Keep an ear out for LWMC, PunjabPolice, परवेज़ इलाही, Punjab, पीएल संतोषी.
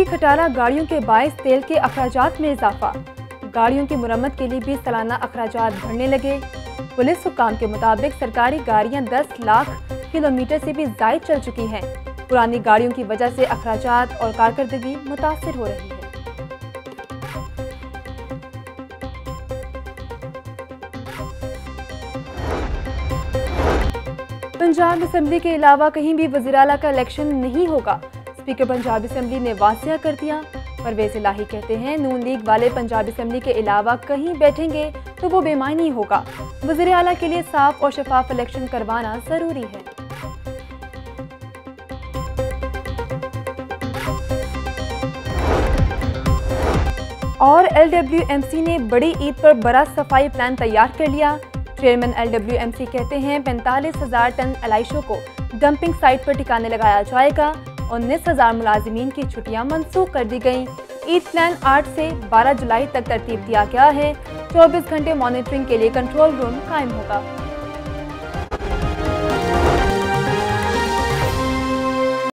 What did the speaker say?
इजाफी खटारा गाड़ियों के बायस तेल के अखराजात में इजाफा, गाड़ियों की मरम्मत के लिए भी सालाना अखराजात भरने लगे। पुलिस हुकाम के मुताबिक सरकारी गाड़ियां 10 लाख किलोमीटर से भी जायद चल चुकी हैं। पुरानी गाड़ियों की वजह से अखराजात और कारकर्दगी मुतासर हो रही है। पंजाब असेंबली के अलावा कहीं भी वज़ीर-ए-आला का इलेक्शन नहीं होगा, स्पीकर पंजाब असेंबली ने वासिया कर दिया। परवेज़ इलाही कहते हैं नून लीग वाले पंजाब असेंबली के अलावा कहीं बैठेंगे तो वो बेमानी होगा। वज़ीर-ए-आला के लिए साफ और शफाफ इलेक्शन करवाना जरूरी है। और LWMC ने बड़ी ईद पर बड़ा सफाई प्लान तैयार कर लिया। चेयरमैन LWMC कहते हैं 45,000 टन अलाइशों को डंपिंग साइट पर ठिकाने लगाया जाएगा। 19,000 मुलाजिमीन की छुट्टियां मंसूख कर दी गईं। ईद प्लान 8 से 12 जुलाई तक तरतीब दिया गया है। 24 घंटे मॉनिटरिंग के लिए कंट्रोल रूम कायम होगा।